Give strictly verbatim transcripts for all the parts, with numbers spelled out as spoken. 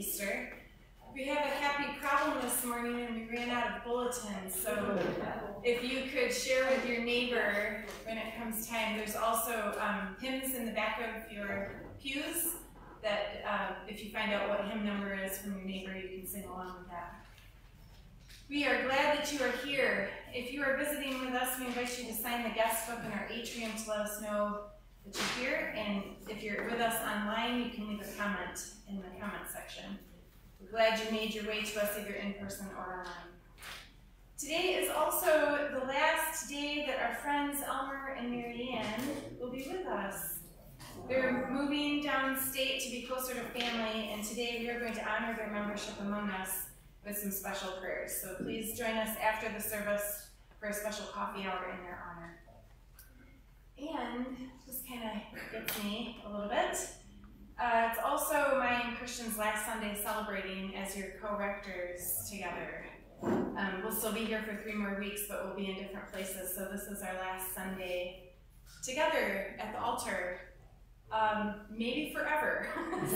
Easter. We have a happy problem this morning and we ran out of bulletins, so if you could share with your neighbor when it comes time. There's also um, hymns in the back of your pews that uh, if you find out what hymn number is from your neighbor, you can sing along with that. We are glad that you are here. If you are visiting with us, we invite you to sign the guest book in our atrium to let us know that you're here, and if you're with us online, you can leave a comment in the comment section. We're glad you made your way to us either in person or online. Today is also the last day that our friends Elmer and Mary Ann will be with us. They're moving downstate to be closer to family, and today we are going to honor their membership among us with some special prayers. So please join us after the service for a special coffee hour in their honor. And this kind of gets me a little bit. Uh, it's also my and Christian's last Sunday celebrating as your co-rectors together. Um, we'll still be here for three more weeks, but we'll be in different places. So this is our last Sunday together at the altar, um, maybe forever.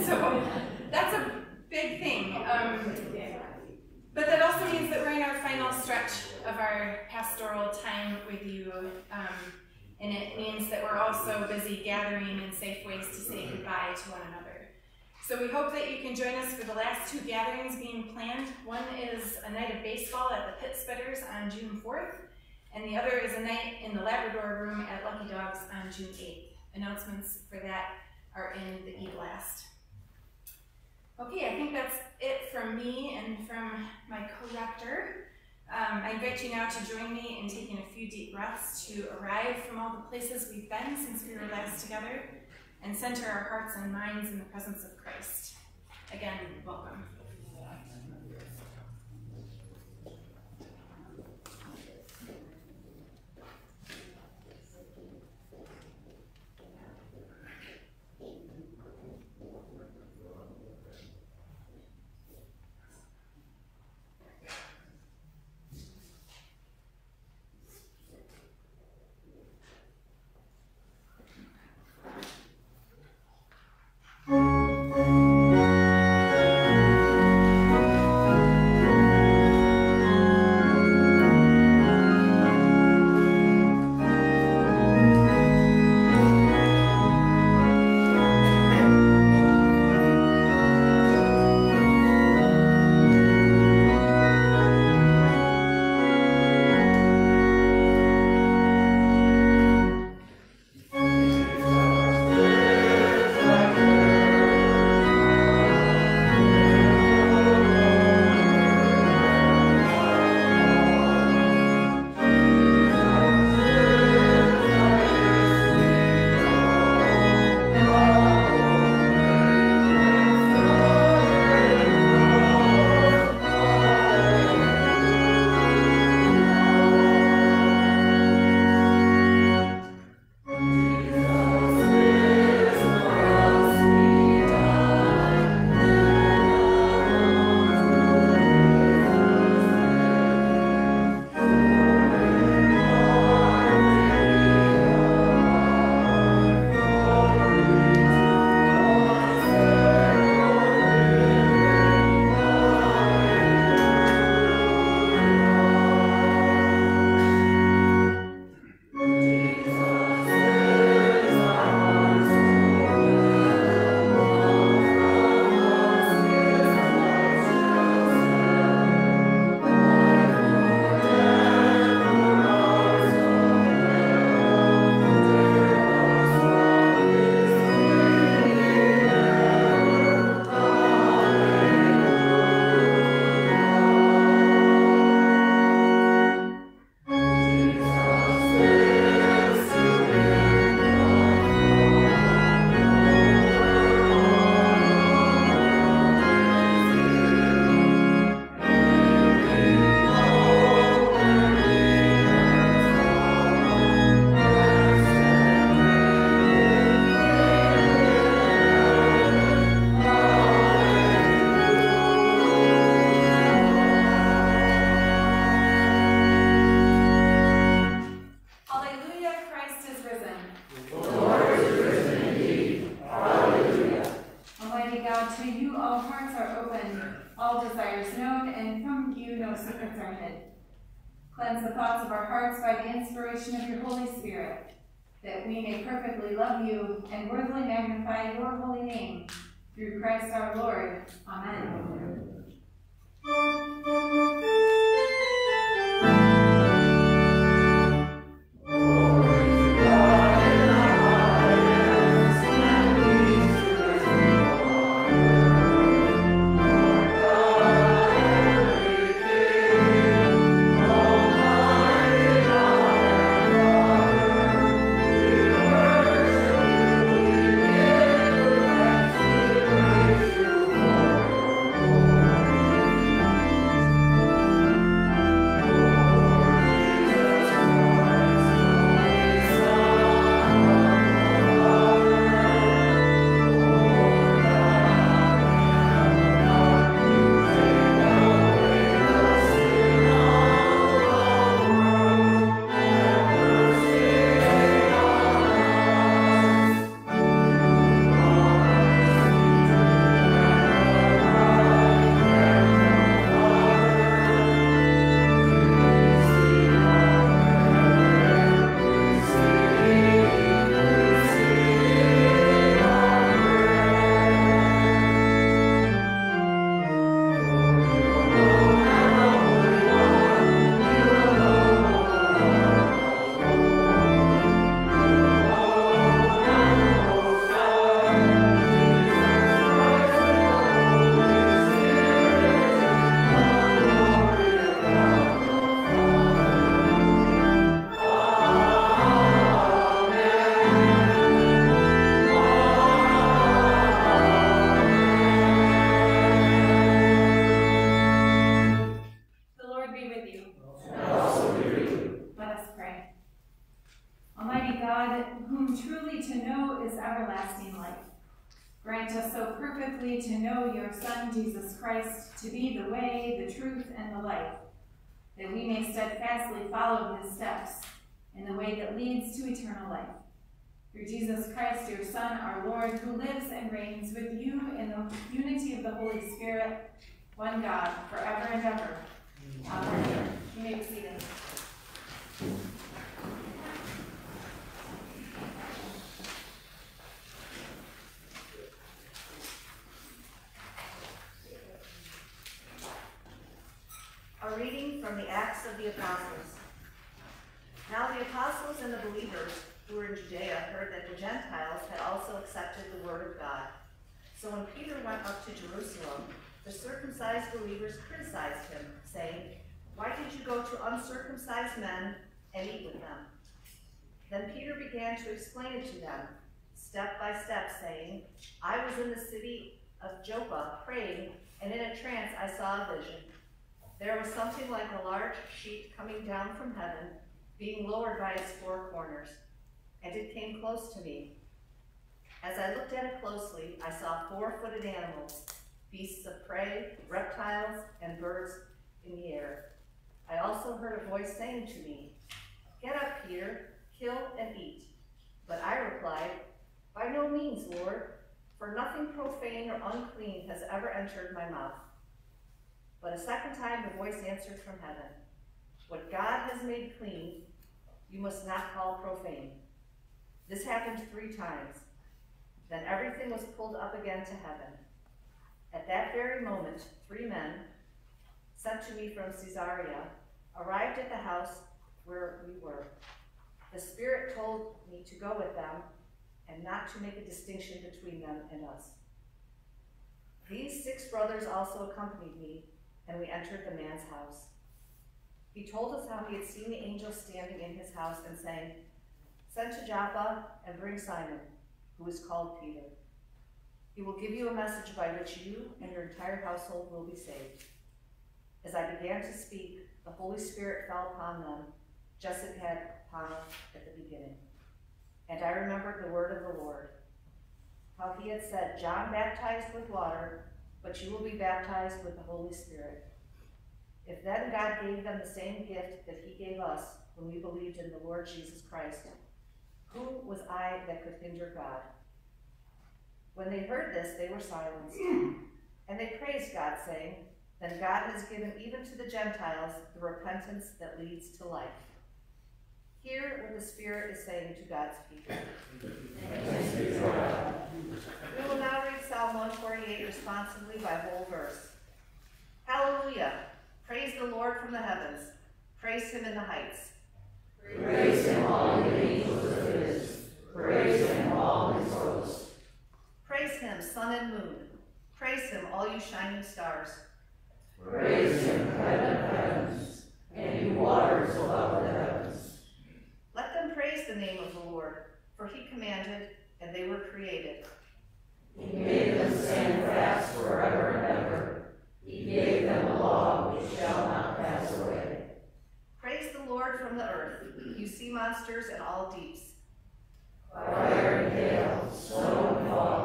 So that's a big thing. Um, but that also means that we're in our final stretch of our pastoral time with you. Um, And it means that we're also busy gathering in safe ways to say goodbye to one another. So we hope that you can join us for the last two gatherings being planned. One is a night of baseball at the Pit Spitters on June fourth, and the other is a night in the Labrador Room at Lucky Dogs on June eighth. Announcements for that are in the e-blast. Okay, I think that's it from me and from my co-rector. Um, I invite you now to join me in taking a few deep breaths to arrive from all the places we've been since we were last together and center our hearts and minds in the presence of Christ. Again, welcome. Thank you. all desires known, and from you no secrets are hid. Cleanse the thoughts of our hearts by the inspiration of your Holy Spirit, that we may perfectly love you and worthily magnify your holy name, through Christ our Lord. Amen. Amen. That we may steadfastly follow his steps in the way that leads to eternal life. Through Jesus Christ, your Son, our Lord, who lives and reigns with you in the unity of the Holy Spirit, one God, forever and ever. Amen. You may be seated. A reading from the Acts of the Apostles. Now the apostles and the believers who were in Judea heard that the Gentiles had also accepted the word of God. So when Peter went up to Jerusalem, the circumcised believers criticized him, saying, "Why did you go to uncircumcised men and eat with them?" Then Peter began to explain it to them, step by step, saying, "I was in the city of Joppa praying, and in a trance I saw a vision. There was something like a large sheet coming down from heaven, being lowered by its four corners, and it came close to me. As I looked at it closely, I saw four-footed animals, beasts of prey, reptiles, and birds in the air. I also heard a voice saying to me, 'Get up, Peter, kill and eat.' But I replied, 'By no means, Lord, for nothing profane or unclean has ever entered my mouth.' But a second time the voice answered from heaven, 'What God has made clean, you must not call profane.' This happened three times. Then everything was pulled up again to heaven. At that very moment, three men, sent to me from Caesarea, arrived at the house where we were. The Spirit told me to go with them and not to make a distinction between them and us. These six brothers also accompanied me, and we entered the man's house. He told us how he had seen the angel standing in his house and saying, 'Send to Joppa and bring Simon, who is called Peter. He will give you a message by which you and your entire household will be saved.' As I began to speak, the Holy Spirit fell upon them, just as it had upon us at the beginning. And I remembered the word of the Lord, how he had said, 'John baptized with water, but you will be baptized with the Holy Spirit.' If then God gave them the same gift that he gave us when we believed in the Lord Jesus Christ, who was I that could hinder God?" When they heard this, they were silenced. And they praised God, saying, "Then God has given even to the Gentiles the repentance that leads to life." Hear what the Spirit is saying to God's people. We will now read Psalm one forty-eight responsively by whole verse. Hallelujah! Praise the Lord from the heavens. Praise him in the heights. Praise him, all the angels of his. Praise him, all his hosts. Praise him, sun and moon. Praise him, all you shining stars. Praise him, heaven, heavens, and you waters above the heavens. Let them praise the name of the Lord, for he commanded, and they were created. He made them stand fast forever and ever. He gave them a law which shall not pass away. Praise the Lord from the earth, you sea monsters and all deeps. Fire and hail, snow and fall,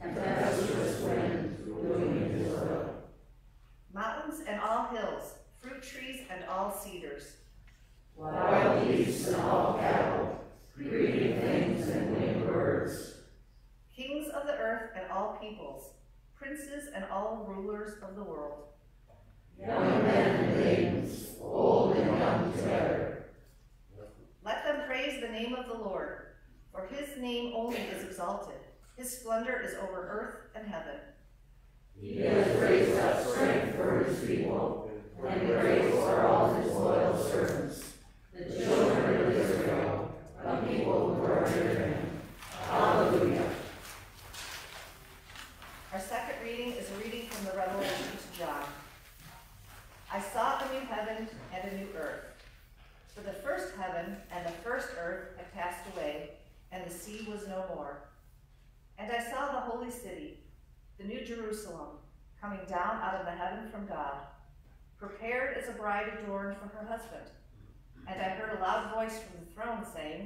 and tempestuous wind, blooming his will. Mountains and all hills, fruit trees and all cedars. Wild beasts and all cattle, greedy things and winged birds. Kings of the earth and all peoples, princes and all rulers of the world. Young men and maidens, old and young together. Let them praise the name of the Lord, for his name only is exalted. His splendor is over earth and heaven. He has raised up strength for his people, and grace for all his loyal servants, the children of Israel, a people who are near him. Hallelujah. Our second reading is a reading from the Revelation to John. I saw a new heaven and a new earth. For the first heaven and the first earth had passed away, and the sea was no more. And I saw the holy city, the new Jerusalem, coming down out of the heaven from God, prepared as a bride adorned for her husband. And I heard a loud voice from the throne saying,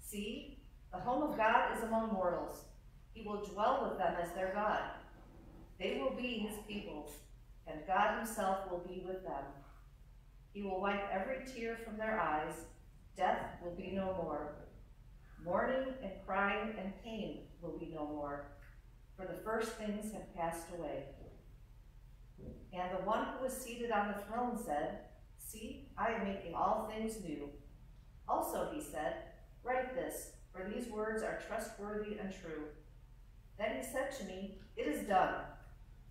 "See, the home of God is among mortals. He will dwell with them as their God. They will be his people, and God himself will be with them. He will wipe every tear from their eyes. Death will be no more. Mourning and crying and pain will be no more, for the first things have passed away." And the one who was seated on the throne said, "See, I am making all things new." Also he said, "Write this, for these words are trustworthy and true." Then he said to me, "It is done.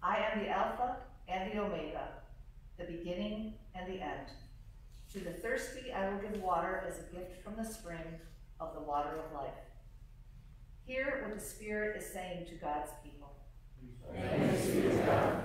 I am the Alpha and the Omega, the beginning and the end. To the thirsty I will give water as a gift from the spring of the water of life." Hear what the Spirit is saying to God's people. Thanks be to God.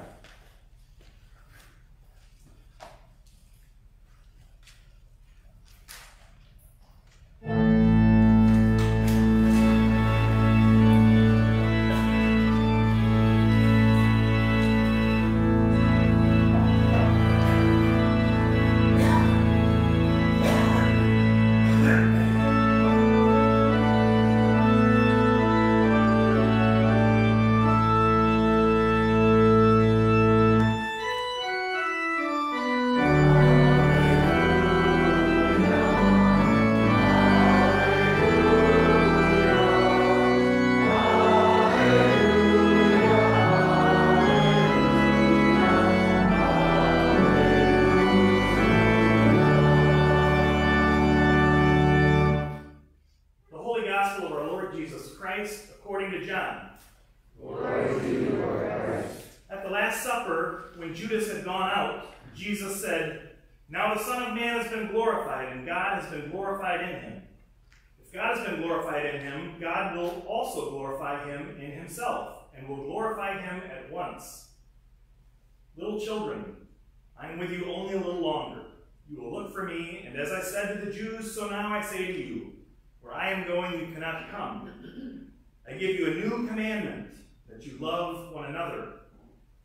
Little children, I am with you only a little longer. You will look for me, and as I said to the Jews, so now I say to you, where I am going you cannot come. I give you a new commandment, that you love one another.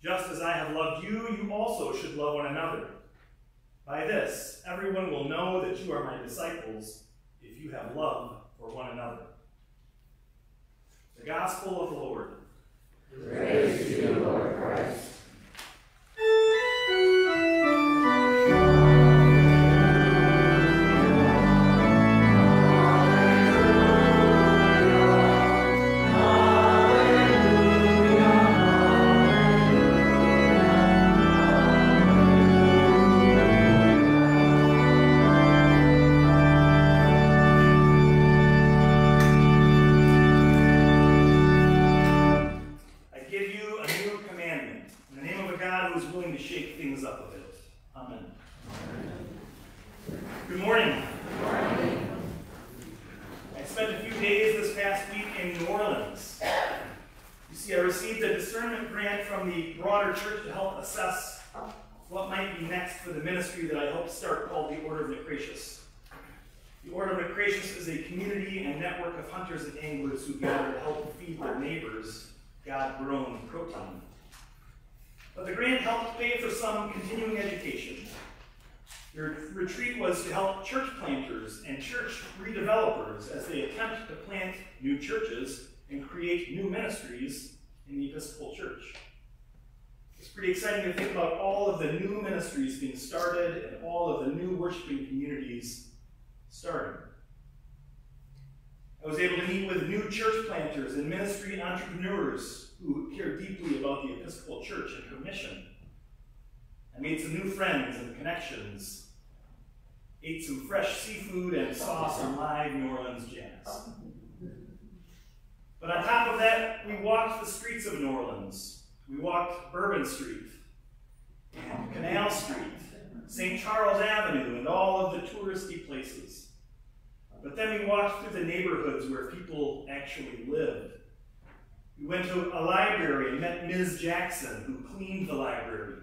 Just as I have loved you, you also should love one another. By this, everyone will know that you are my disciples, if you have love for one another. The Gospel of the Lord. Praise to you, Lord Christ. is willing to shake things up a bit. Amen. Good morning. Good morning. I spent a few days this past week in New Orleans. You see, I received a discernment grant from the broader church to help assess what might be next for the ministry that I helped start called the Order of Necratius. The Order of Necratius is a community and network of hunters and anglers who gather to help feed their neighbors God-grown protein. But the grant helped pay for some continuing education. Your retreat was to help church planters and church redevelopers as they attempt to plant new churches and create new ministries in the Episcopal Church. It's pretty exciting to think about all of the new ministries being started and all of the new worshiping communities starting. I was able to meet with new church planters and ministry entrepreneurs who care deeply about the Episcopal Church and her mission. I made some new friends and connections, ate some fresh seafood, and saw some live New Orleans jazz. But on top of that, we walked the streets of New Orleans. We walked Bourbon Street, and Canal Street, Saint Charles Avenue, and all of the touristy places. But then we walked through the neighborhoods where people actually lived. We went to a library and met Miz Jackson, who cleaned the library.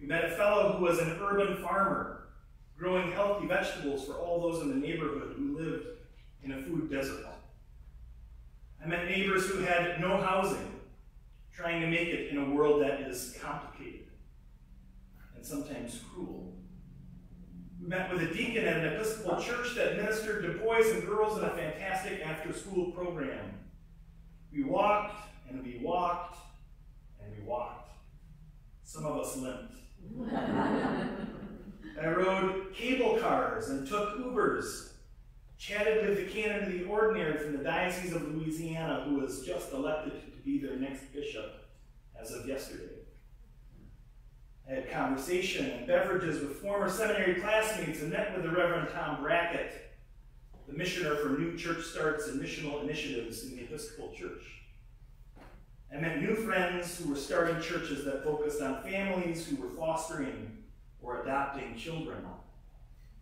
We met a fellow who was an urban farmer, growing healthy vegetables for all those in the neighborhood who lived in a food desert. I met neighbors who had no housing, trying to make it in a world that is complicated and sometimes cruel. We met with a deacon at an Episcopal church that ministered to boys and girls in a fantastic after-school program. We walked, and we walked, and we walked. Some of us limped. I rode cable cars and took Ubers, chatted with the canon of the ordinary from the Diocese of Louisiana, who was just elected to be their next bishop as of yesterday. I had conversation and beverages with former seminary classmates and met with the Reverend Tom Brackett, the missioner for new church starts and missional initiatives in the Episcopal Church. I met new friends who were starting churches that focused on families who were fostering or adopting children.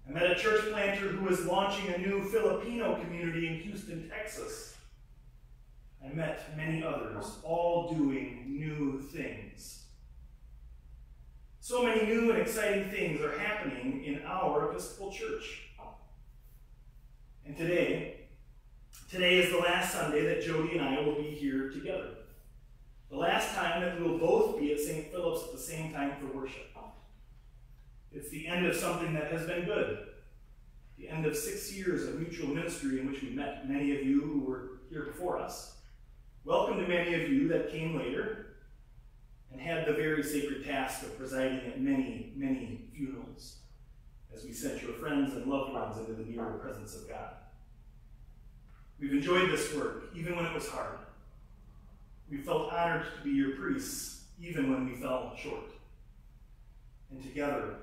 I met a church planter who was launching a new Filipino community in Houston, Texas. I met many others, all doing new things. So many new and exciting things are happening in our Episcopal Church. And today, today is the last Sunday that Jody and I will be here together. The last time that we will both be at Saint Philip's at the same time for worship. It's the end of something that has been good. The end of six years of mutual ministry in which we met many of you who were here before us. Welcome to many of you that came later and had the very sacred task of presiding at many, many funerals as we sent your friends and loved ones into the nearer presence of God. We've enjoyed this work, even when it was hard. We felt honored to be your priests, even when we fell short. And together,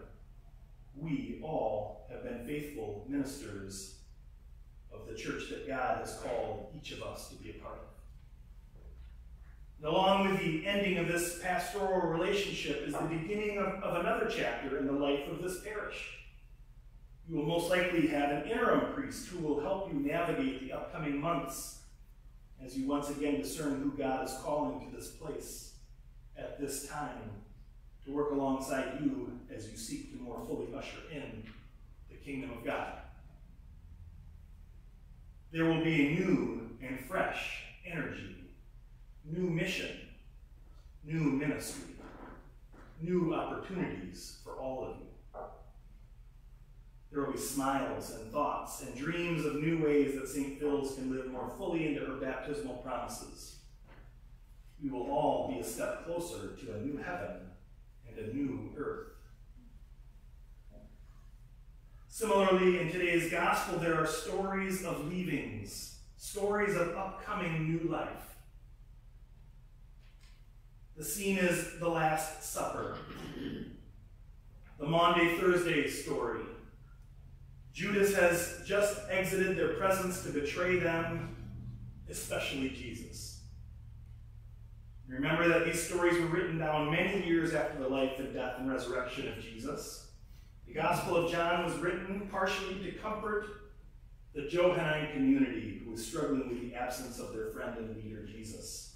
we all have been faithful ministers of the church that God has called each of us to be a part of. And along with the ending of this pastoral relationship is the beginning of, of another chapter in the life of this parish. You will most likely have an interim priest who will help you navigate the upcoming months as you once again discern who God is calling to this place at this time to work alongside you as you seek to more fully usher in the kingdom of God. There will be a new and fresh energy, new mission, new ministry, new opportunities for all of you. There will be smiles and thoughts and dreams of new ways that Saint Phil's can live more fully into her baptismal promises. We will all be a step closer to a new heaven and a new earth. Similarly, in today's gospel, there are stories of leavings, stories of upcoming new life. The scene is the Last Supper, the Maundy Thursday story. Judas has just exited their presence to betray them, especially Jesus. Remember that these stories were written down many years after the life, the death, and resurrection of Jesus. The Gospel of John was written partially to comfort the Johannine community who was struggling with the absence of their friend and leader, Jesus.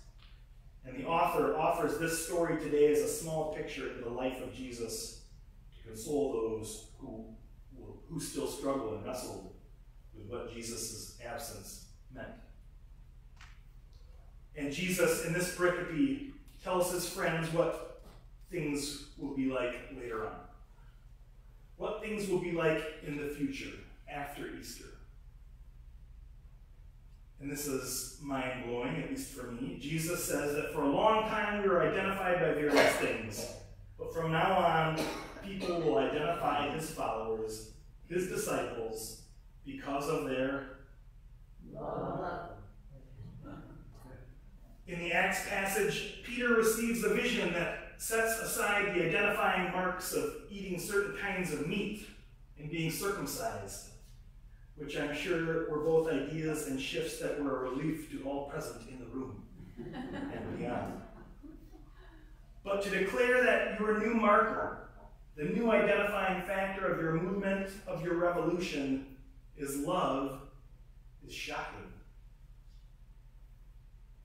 And the author offers this story today as a small picture into the life of Jesus to console those who, who still struggle and wrestle with what Jesus' absence meant. And Jesus, in this pericope, tells his friends what things will be like later on. What things will be like in the future, after Easter. And this is mind-blowing, at least for me. Jesus says that for a long time we were identified by various things, but from now on, people will identify his followers, his disciples, because of their love. In the Acts passage, Peter receives a vision that sets aside the identifying marks of eating certain kinds of meat and being circumcised, which I'm sure were both ideas and shifts that were a relief to all present in the room and beyond. But to declare that your new marker, the new identifying factor of your movement, of your revolution, is love, is shocking.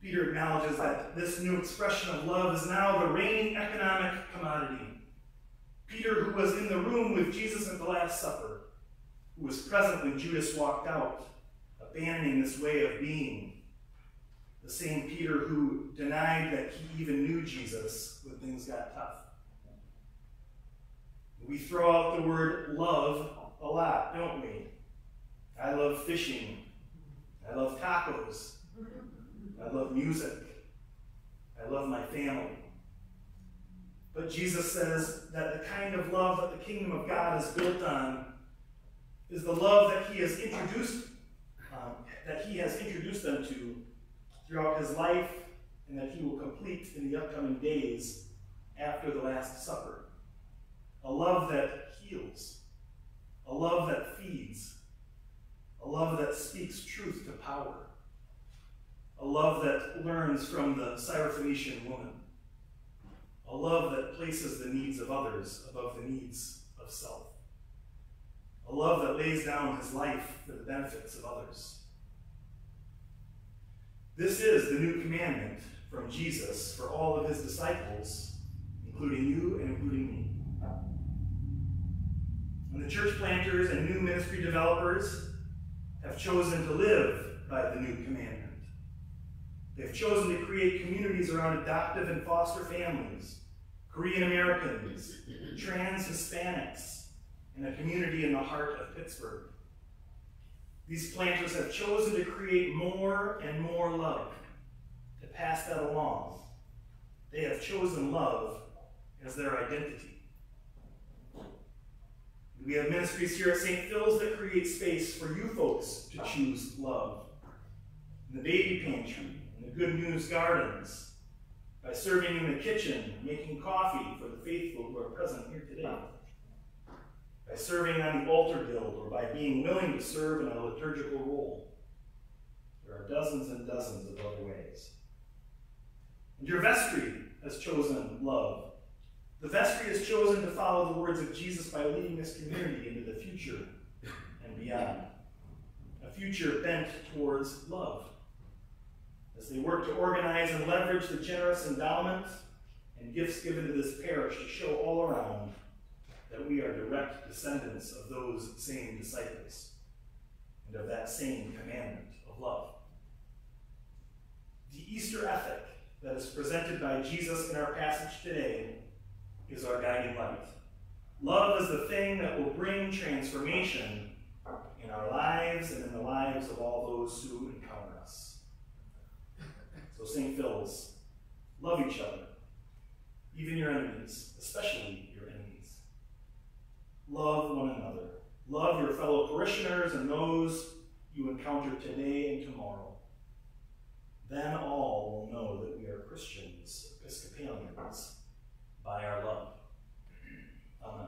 Peter acknowledges that this new expression of love is now the reigning economic commodity. Peter, who was in the room with Jesus at the Last Supper, who was present when Judas walked out, abandoning this way of being, the same Peter who denied that he even knew Jesus when things got tough. We throw out the word love a lot, don't we? I love fishing. I love tacos. I love music. I love my family. But Jesus says that the kind of love that the kingdom of God is built on is the love that he has introduced, um, that he has introduced them to throughout his life, and that he will complete in the upcoming days after the Last Supper. A love that heals, a love that feeds, a love that speaks truth to power, a love that learns from the Syrophoenician woman, a love that places the needs of others above the needs of self, a love that lays down his life for the benefits of others. This is the new commandment from Jesus for all of his disciples, including you and including me. And the church planters and new ministry developers have chosen to live by the new commandment. They've chosen to create communities around adoptive and foster families, Korean Americans, trans Hispanics, and a community in the heart of Pittsburgh. These planters have chosen to create more and more love, to pass that along. They have chosen love as their identity. We have ministries here at Saint Phil's that create space for you folks to choose love. In the baby pantry, in the Good News Gardens, by serving in the kitchen, making coffee for the faithful who are present here today, by serving on the altar guild, or by being willing to serve in a liturgical role. There are dozens and dozens of other ways. And your vestry has chosen love. The vestry has chosen to follow the words of Jesus by leading this community into the future and beyond, a future bent towards love, as they work to organize and leverage the generous endowment and gifts given to this parish to show all around that we are direct descendants of those same disciples and of that same commandment of love. The Easter ethic that is presented by Jesus in our passage today is our guiding light. Love is the thing that will bring transformation in our lives and in the lives of all those who encounter us. So Saint Phil's, love each other, even your enemies, especially your enemies. Love one another. Love your fellow parishioners and those you encounter today and tomorrow. Then all will know that we are Christians, Episcopalians, by our love. Amen.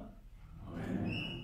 Amen.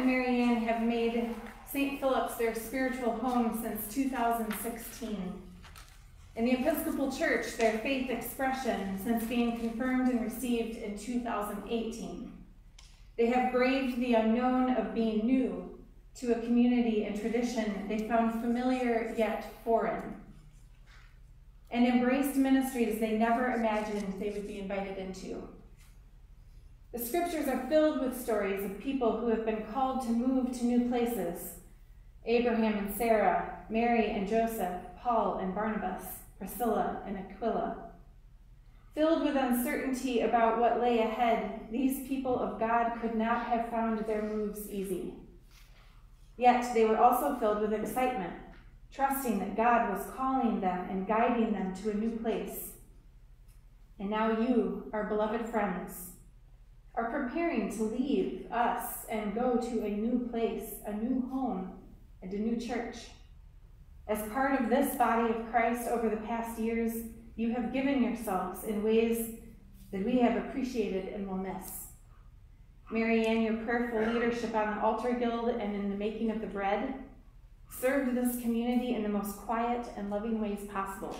and Mary Ann have made Saint Philip's their spiritual home since two thousand sixteen. In the Episcopal Church, their faith expression since being confirmed and received in two thousand eighteen. They have braved the unknown of being new to a community and tradition they found familiar yet foreign, and embraced ministries they never imagined they would be invited into. The scriptures are filled with stories of people who have been called to move to new places: Abraham and Sarah, Mary and Joseph, Paul and Barnabas, Priscilla and Aquila. Filled with uncertainty about what lay ahead, these people of God could not have found their moves easy. Yet they were also filled with excitement, trusting that God was calling them and guiding them to a new place. And now you, our beloved friends, are preparing to leave us and go to a new place, a new home, and a new church. As part of this body of Christ over the past years, you have given yourselves in ways that we have appreciated and will miss. Mary Ann, your prayerful leadership on the altar guild and in the making of the bread served this community in the most quiet and loving ways possible.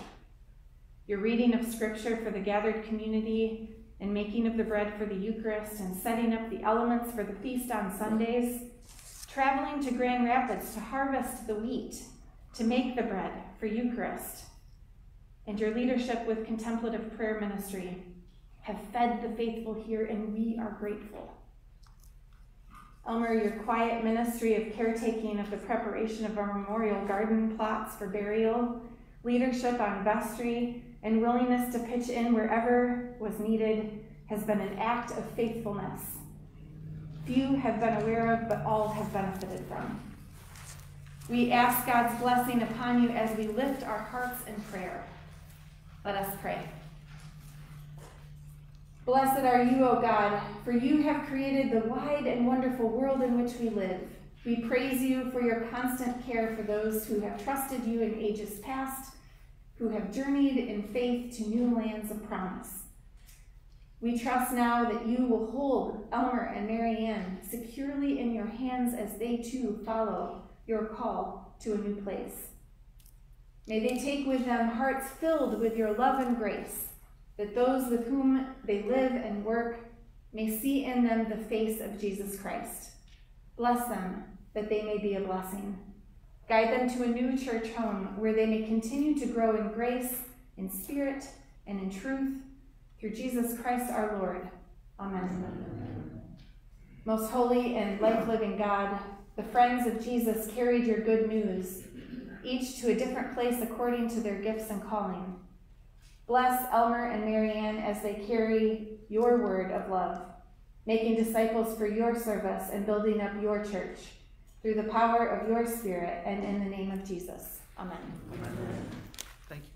Your reading of scripture for the gathered community and making of the bread for the Eucharist and setting up the elements for the feast on Sundays, traveling to Grand Rapids to harvest the wheat to make the bread for Eucharist, and your leadership with contemplative prayer ministry have fed the faithful here, and we are grateful. Elmer, your quiet ministry of caretaking of the preparation of our memorial garden plots for burial, leadership on vestry, and willingness to pitch in wherever was needed has been an act of faithfulness few have been aware of, but all have benefited from. We ask God's blessing upon you as we lift our hearts in prayer. Let us pray. Blessed are you, O God, for you have created the wide and wonderful world in which we live. We praise you for your constant care for those who have trusted you in ages past, who have journeyed in faith to new lands of promise. We trust now that you will hold Elmer and Mary Ann securely in your hands as they too follow your call to a new place. May they take with them hearts filled with your love and grace, that those with whom they live and work may see in them the face of Jesus Christ. Bless them that they may be a blessing. Guide them to a new church home where they may continue to grow in grace, in spirit, and in truth, through Jesus Christ our Lord. Amen. Amen. Most holy and life-living God, the friends of Jesus carried your good news, each to a different place according to their gifts and calling. Bless Elmer and Mary Ann as they carry your word of love, making disciples for your service and building up your church, through the power of your Spirit and in the name of Jesus. Amen. Amen. Thank you.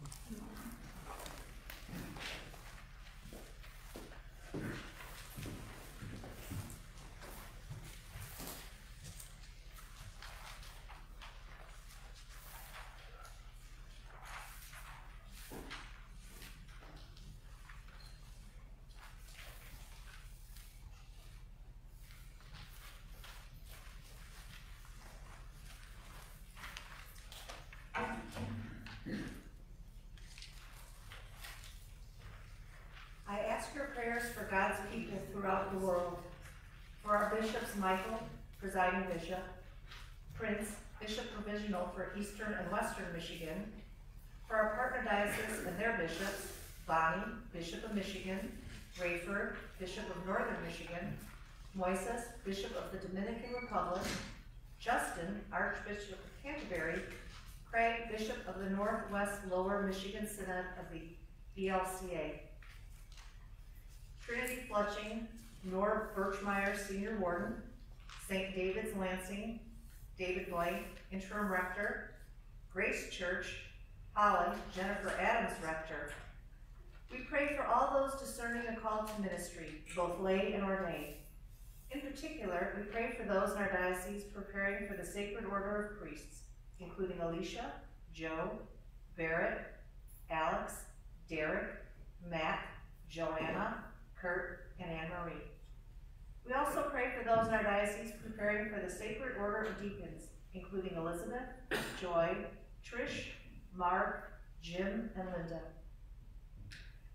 Throughout the world, for our bishops Michael, presiding bishop, Prince, bishop provisional for Eastern and Western Michigan, for our partner dioceses and their bishops, Bonnie, bishop of Michigan, Rayford, bishop of Northern Michigan, Moises, bishop of the Dominican Republic, Justin, archbishop of Canterbury, Craig, bishop of the Northwest Lower Michigan Synod of the E L C A. Trinity Fletching, North Birchmeyer Senior Warden, Saint David's Lansing, David Blank, Interim Rector, Grace Church, Holland, Jennifer Adams Rector. We pray for all those discerning a call to ministry, both lay and ordained. In particular, we pray for those in our diocese preparing for the Sacred Order of Priests, including Alicia, Joe, Barrett, Alex, Derek, Matt, Joanna, Kurt, and Anne-Marie. We also pray for those in our diocese preparing for the Sacred Order of Deacons, including Elizabeth, Joy, Trish, Mark, Jim, and Linda.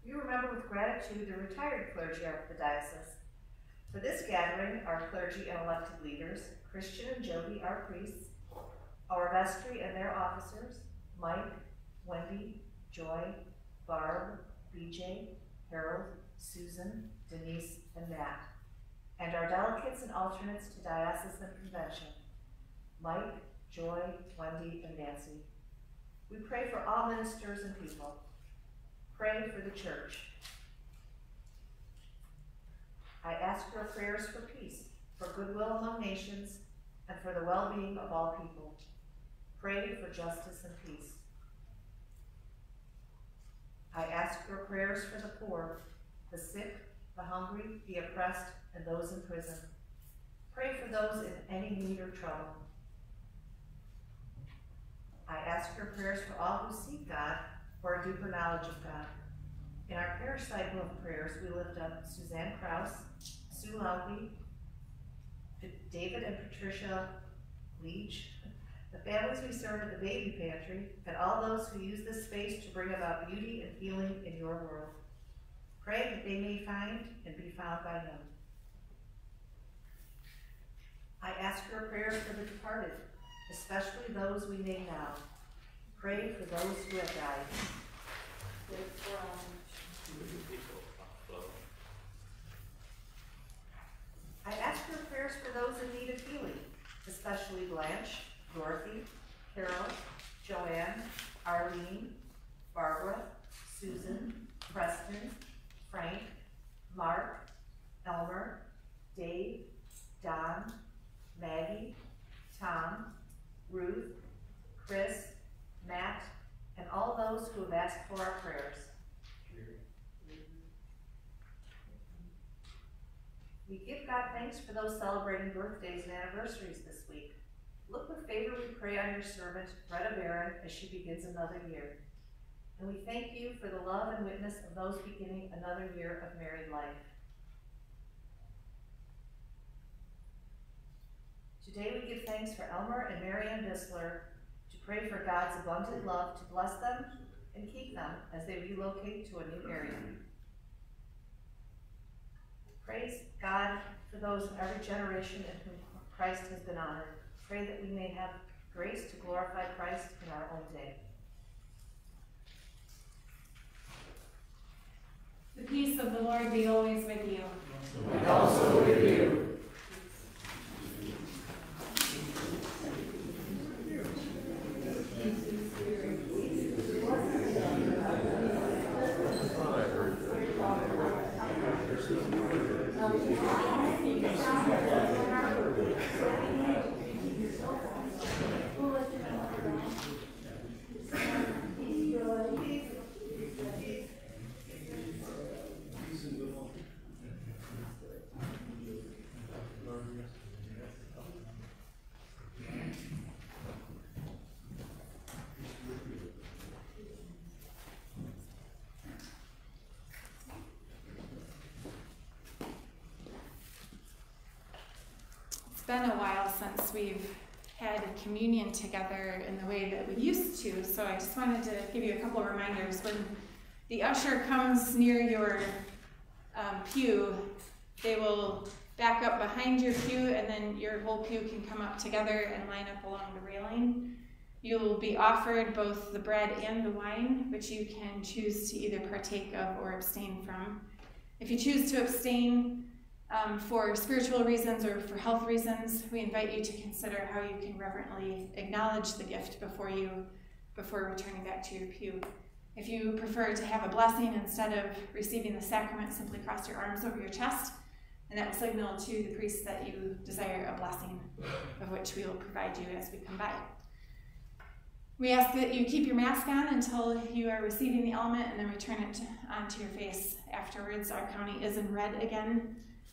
We remember with gratitude the retired clergy of the diocese. For this gathering, our clergy and elected leaders, Christian and Jody, our priests, our vestry and their officers, Mike, Wendy, Joy, Barb, B J, Harold, Susan, Denise, and Matt, and our delegates and alternates to diocesan convention, Mike, Joy, Wendy, and Nancy. We pray for all ministers and people. Pray for the church. I ask your prayers for peace, for goodwill among nations, and for the well-being of all people. Pray for justice and peace. I ask your prayers for the poor, the sick, the hungry, the oppressed, and those in prison. Pray for those in any need or trouble. I ask your prayers for all who seek God for a deeper knowledge of God. In our parish cycle of prayers, we lift up Suzanne Krause, Sue Loughley, David and Patricia Leach, the families we serve at the Baby Pantry, and all those who use this space to bring about beauty and healing in your world. Pray that they may find and be found by Him. I ask your prayers for the departed, especially those we name now. Pray for those who have died. I ask your prayers for those in need of healing, especially Blanche, Dorothy, Carol, Joanne, Arlene, Barbara, Susan, Preston, Frank, Mark, Elmer, Dave, Don, Maggie, Tom, Ruth, Chris, Matt, and all those who have asked for our prayers. We give God thanks for those celebrating birthdays and anniversaries this week. Look with favor, we pray, on your servant, Retta Barron, as she begins another year. And we thank you for the love and witness of those beginning another year of married life. Today we give thanks for Elmer and Mary Ann Bissler, to pray for God's abundant love to bless them and keep them as they relocate to a new area. Praise God for those in every generation in whom Christ has been honored. Pray that we may have grace to glorify Christ in our own day. The peace of the Lord be always with you. And also with you. It's been a while since we've had communion together in the way that we used to, so I just wanted to give you a couple of reminders. When the usher comes near your um, pew, they will back up behind your pew, and then your whole pew can come up together and line up along the railing. You'll be offered both the bread and the wine, which you can choose to either partake of or abstain from. If you choose to abstain, Um, for spiritual reasons or for health reasons, we invite you to consider how you can reverently acknowledge the gift before you, before returning back to your pew. If you prefer to have a blessing instead of receiving the sacrament, simply cross your arms over your chest, and that will signal to the priest that you desire a blessing, of which we will provide you as we come by. We ask that you keep your mask on until you are receiving the element, and then return it onto your face afterwards. Our county is in red again,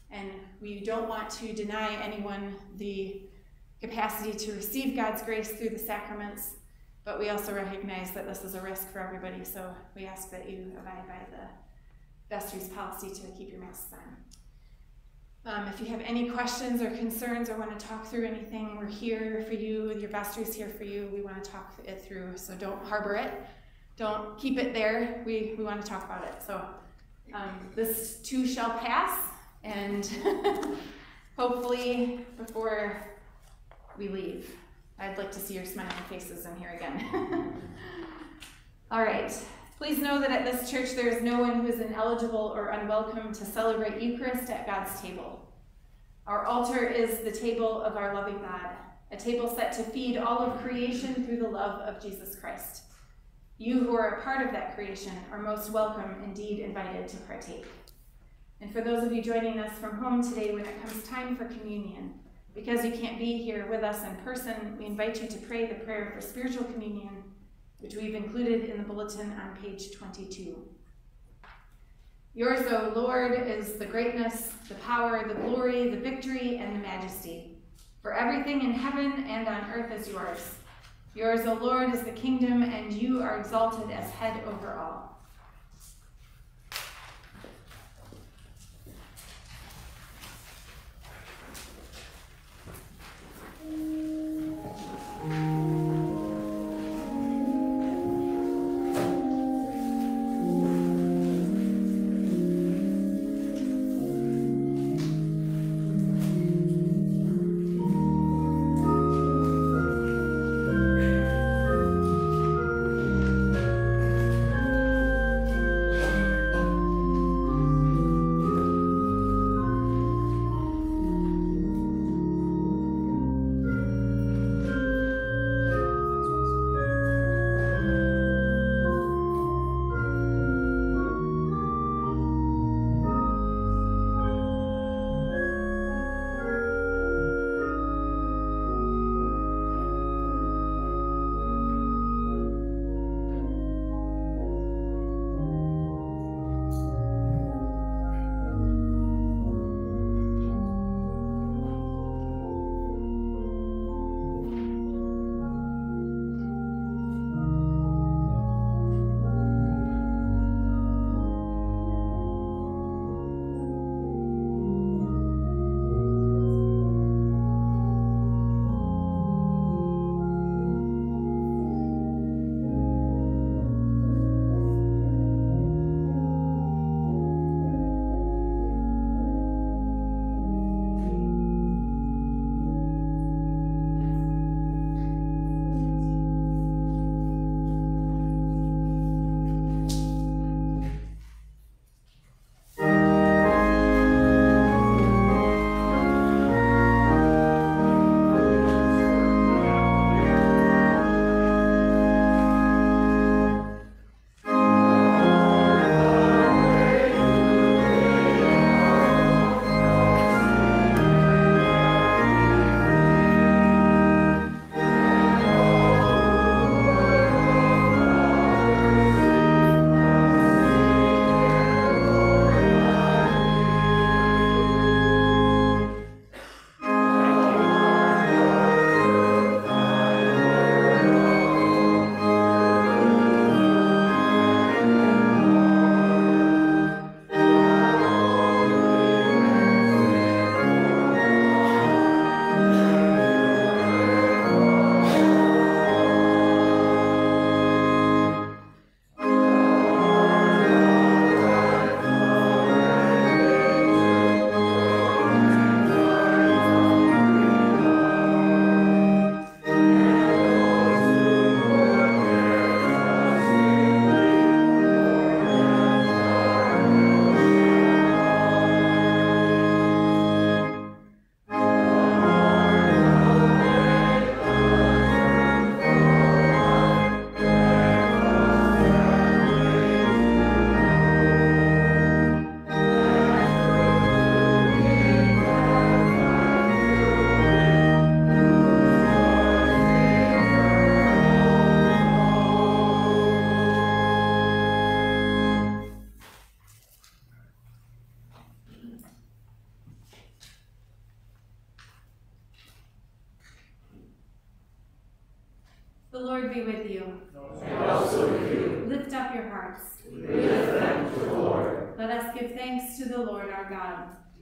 and we don't want to deny anyone the capacity to receive God's grace through the sacraments, but we also recognize that this is a risk for everybody, so we ask that you abide by the vestry's policy to keep your masks on. Um, if you have any questions or concerns or want to talk through anything, we're here for you. Your vestry's here for you. We want to talk it through, so don't harbor it. Don't keep it there. We, we want to talk about it. So um, this too shall pass, and hopefully before we leave, I'd like to see your smiling faces in here again. All right. Please know that at this church there is no one who is ineligible or unwelcome to celebrate Eucharist at God's table. Our altar is the table of our loving God, a table set to feed all of creation through the love of Jesus Christ. You who are a part of that creation are most welcome, indeed invited to partake. And for those of you joining us from home today, when it comes time for communion, because you can't be here with us in person, we invite you to pray the prayer for spiritual communion, which we've included in the bulletin on page twenty-two. Yours, O Lord, is the greatness, the power, the glory, the victory, and the majesty, for everything in heaven and on earth is yours. Yours, O Lord, is the kingdom, and you are exalted as head over all.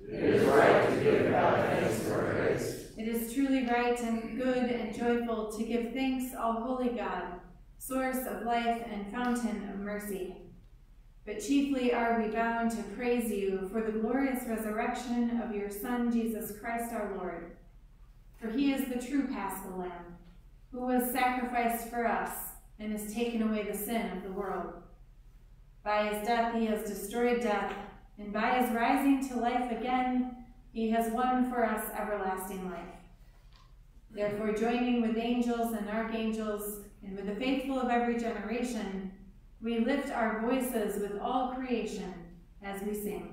It is right to right and good and joyful to give thanks, all holy God, source of life and fountain of mercy. But chiefly are we bound to praise you for the glorious resurrection of your Son, Jesus Christ our Lord. For he is the true Paschal Lamb, who was sacrificed for us and has taken away the sin of the world. By his death he has destroyed death, and by his rising to life again, he has won for us everlasting life. Therefore, joining with angels and archangels, and with the faithful of every generation, we lift our voices with all creation as we sing.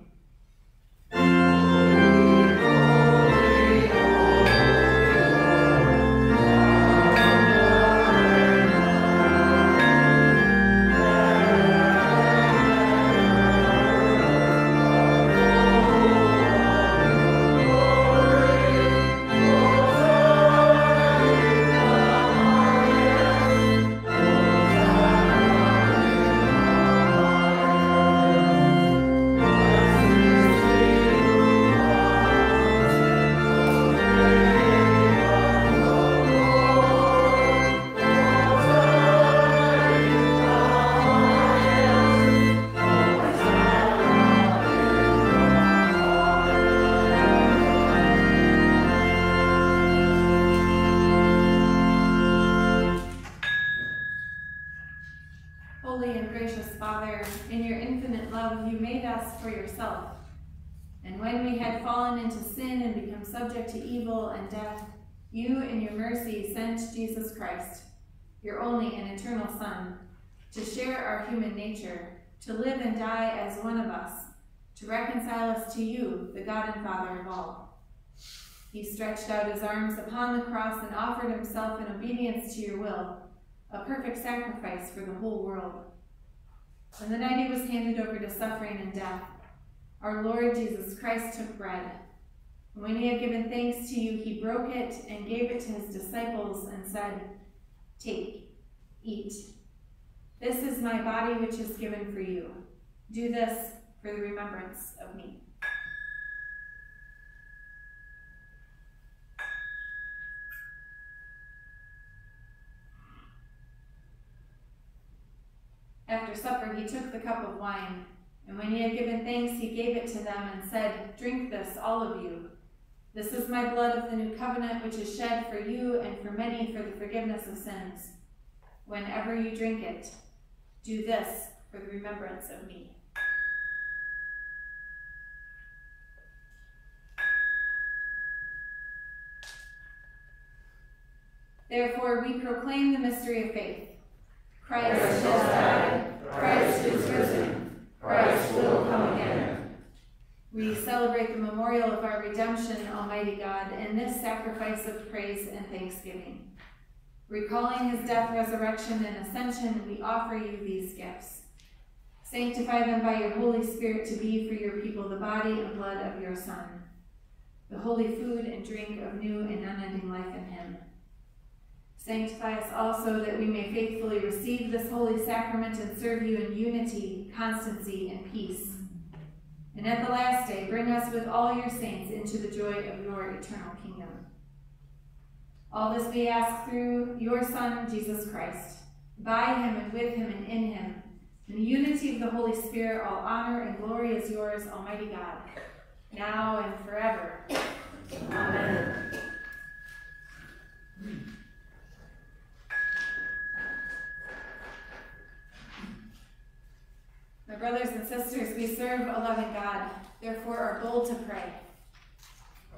You, in your mercy, sent Jesus Christ, your only and eternal Son, to share our human nature, to live and die as one of us, to reconcile us to you, the God and Father of all. He stretched out his arms upon the cross and offered himself in obedience to your will, a perfect sacrifice for the whole world. When the night he was handed over to suffering and death, our Lord Jesus Christ took bread. When he had given thanks to you, he broke it and gave it to his disciples and said, "Take, eat. This is my body which is given for you. Do this for the remembrance of me." After supper, he took the cup of wine, and when he had given thanks, he gave it to them and said, "Drink this, all of you. This is my blood of the new covenant, which is shed for you and for many for the forgiveness of sins. Whenever you drink it, do this for the remembrance of me." Therefore, we proclaim the mystery of faith. Christ has died. Christ is risen. Christ will come again. We celebrate the memorial of our redemption, Almighty God, in this sacrifice of praise and thanksgiving. Recalling his death, resurrection, and ascension, we offer you these gifts. Sanctify them by your Holy Spirit to be for your people the body and blood of your Son, the holy food and drink of new and unending life in him. Sanctify us also that we may faithfully receive this holy sacrament and serve you in unity, constancy, and peace. And at the last day, bring us with all your saints into the joy of your eternal kingdom. All this we ask through your Son, Jesus Christ, by him and with him and in him. In the unity of the Holy Spirit, all honor and glory is yours, Almighty God, now and forever. Amen. My brothers and sisters, we serve a loving God, therefore are bold to pray.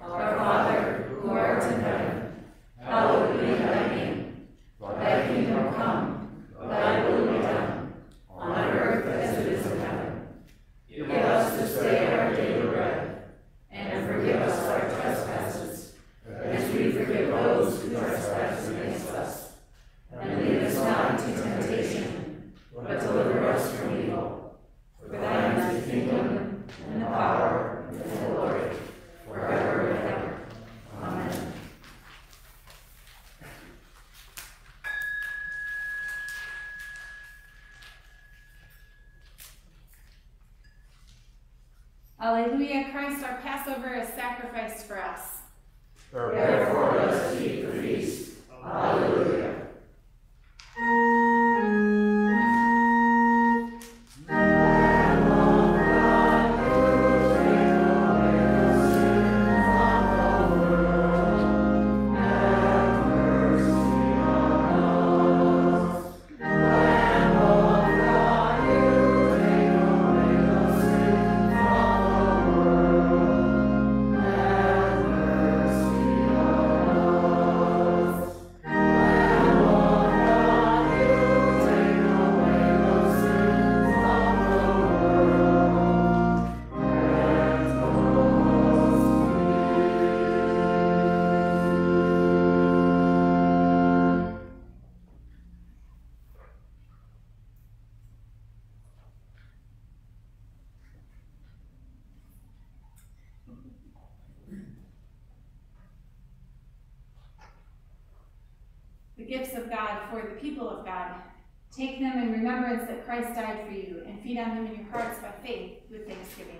Our Father, who art in heaven, hallowed be thy name. Thy kingdom come, thy will be done, on earth as it is in heaven. Give us this day our daily bread, and forgive us our trespasses, as we forgive those who trespass against us. And lead us not into temptation, but deliver us from evil. For thine is the kingdom, and the power, and the glory, forever and ever. Amen. Alleluia, Christ our Passover is sacrificed for us. Therefore let us eat the the gifts of God for the people of God. Take them in remembrance that Christ died for you, and feed on them in your hearts by faith with thanksgiving.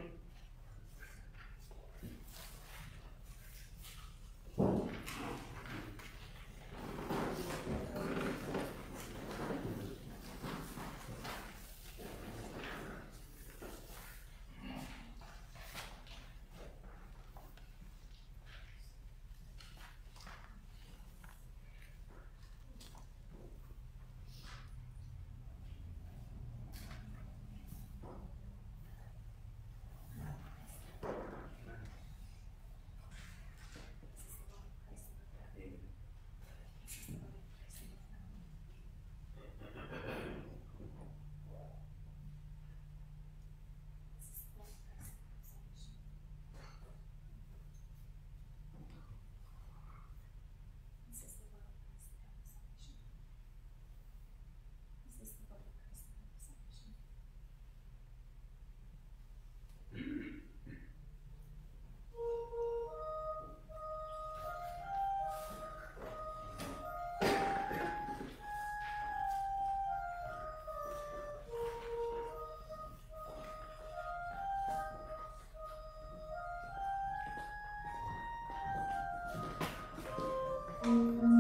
Thank you.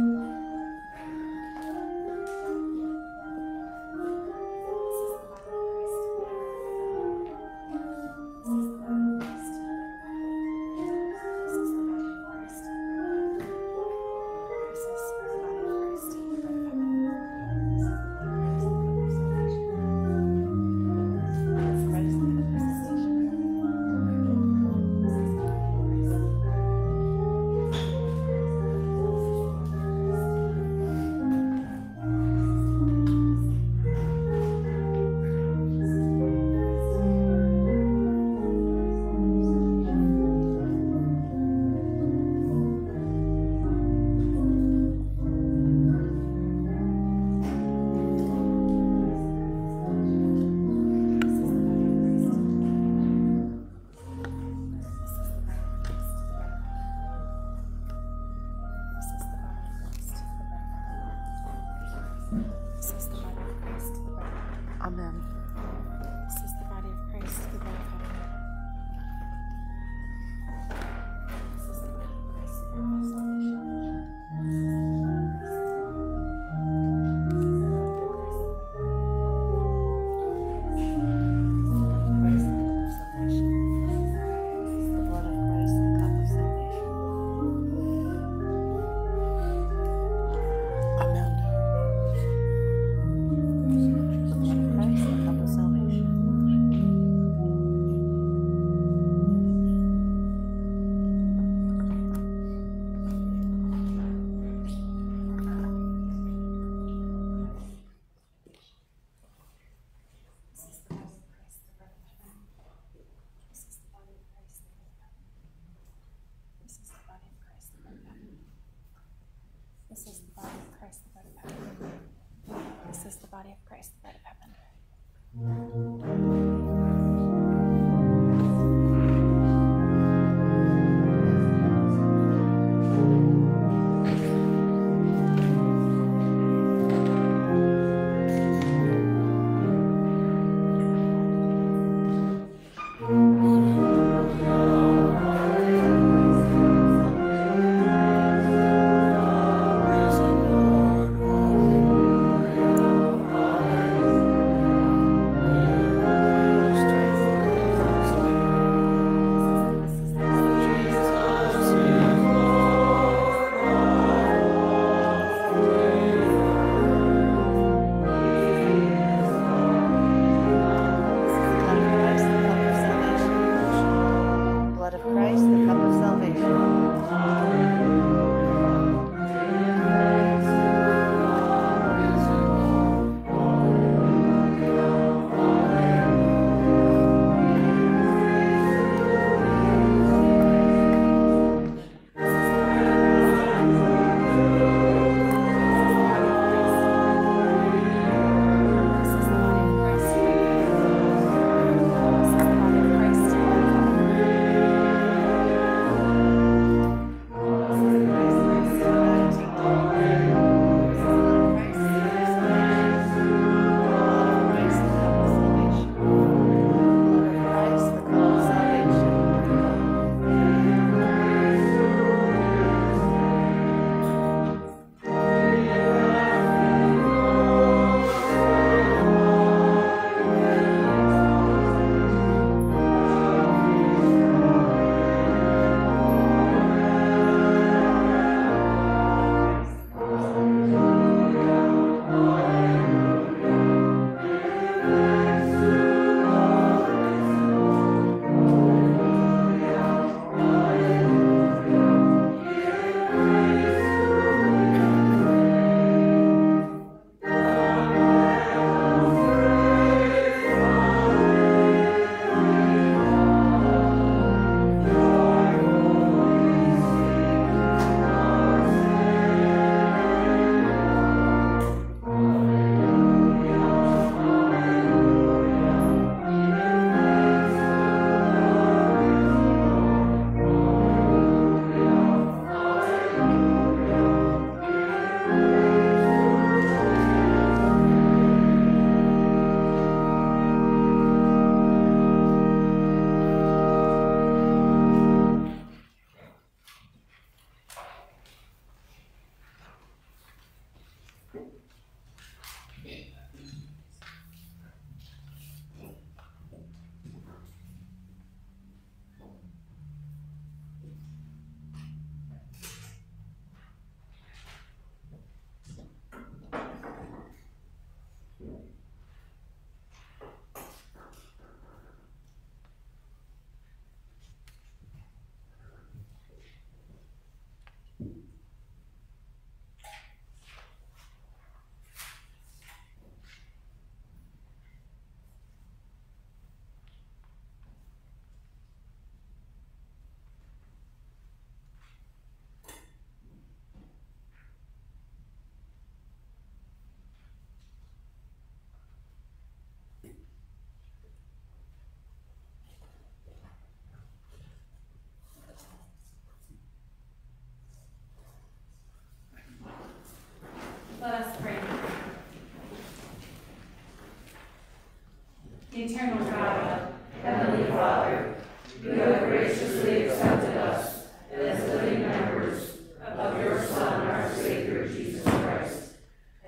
Eternal God, Heavenly Father, you have graciously accepted us as living members of your Son, our Savior, Jesus Christ,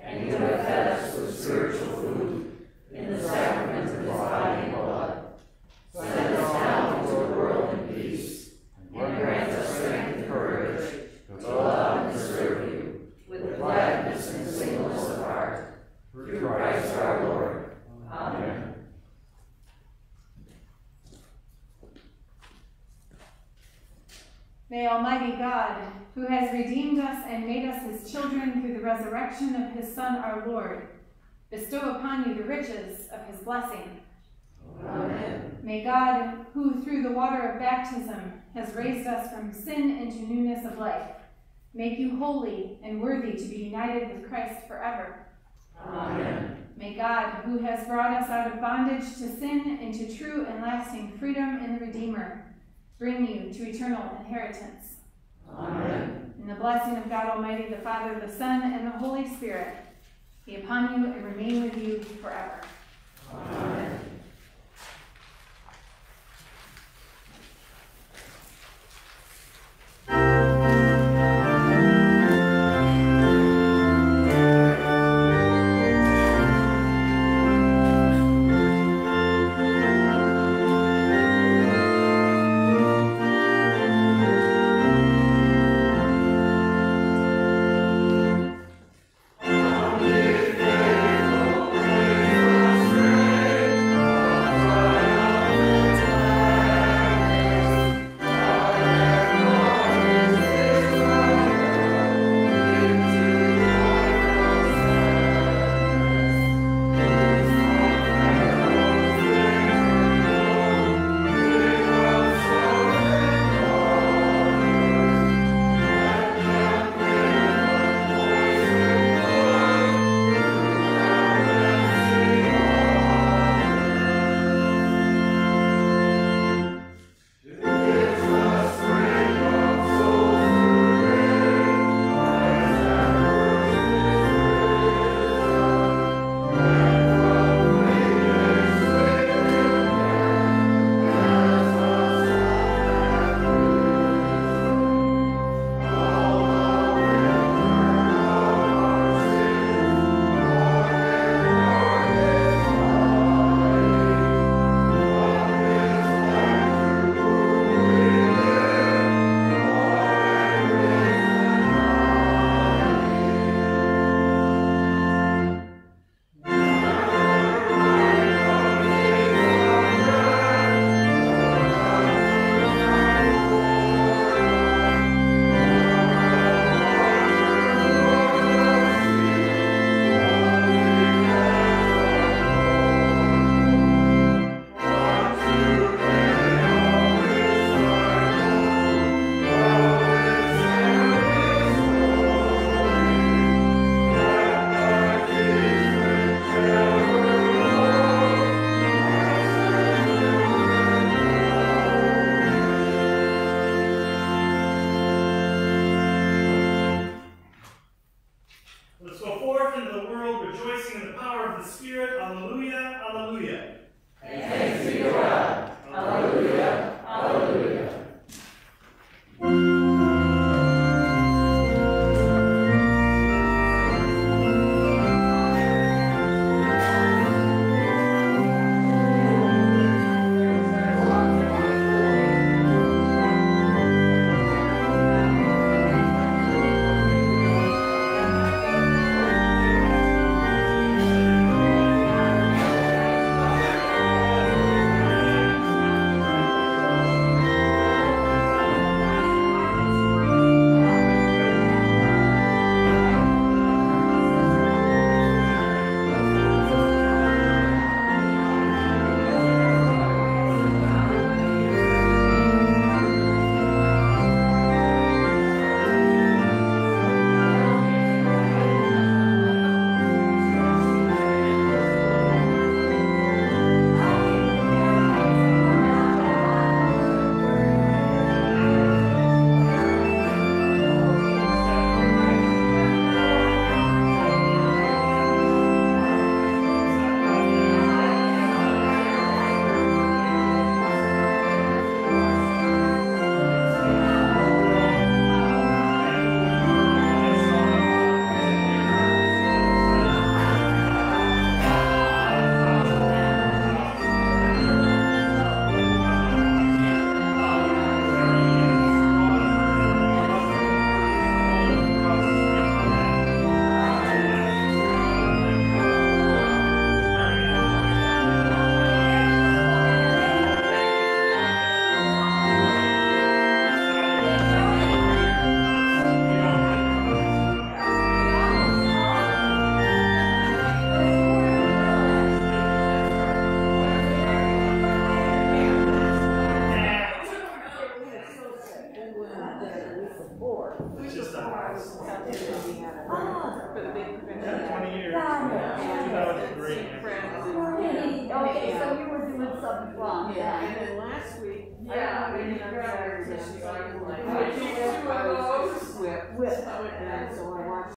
and you have fed us with spiritual food in the sacrament of his body and blood. Send us now into the world in peace, and grant us strength and courage to love and serve you with gladness and singleness of heart, through Christ our Lord. Amen. May Almighty God, who has redeemed us and made us his children through the resurrection of his Son, our Lord, bestow upon you the riches of his blessing. Amen. May God, who through the water of baptism has raised us from sin into newness of life, make you holy and worthy to be united with Christ forever. Amen. May God, who has brought us out of bondage to sin into true and lasting freedom in the Redeemer, bring you to eternal inheritance. Amen. In the blessing of God Almighty, the Father, the Son, and the Holy Spirit, be upon you and remain with you forever. Amen. I was sent to Louisiana for the big convention. twenty years. two thousand three. Okay, so you were doing something wrong. Yeah. And then last week, yeah, I didn't have a tissue. I was like, I was whipped. And so I watched.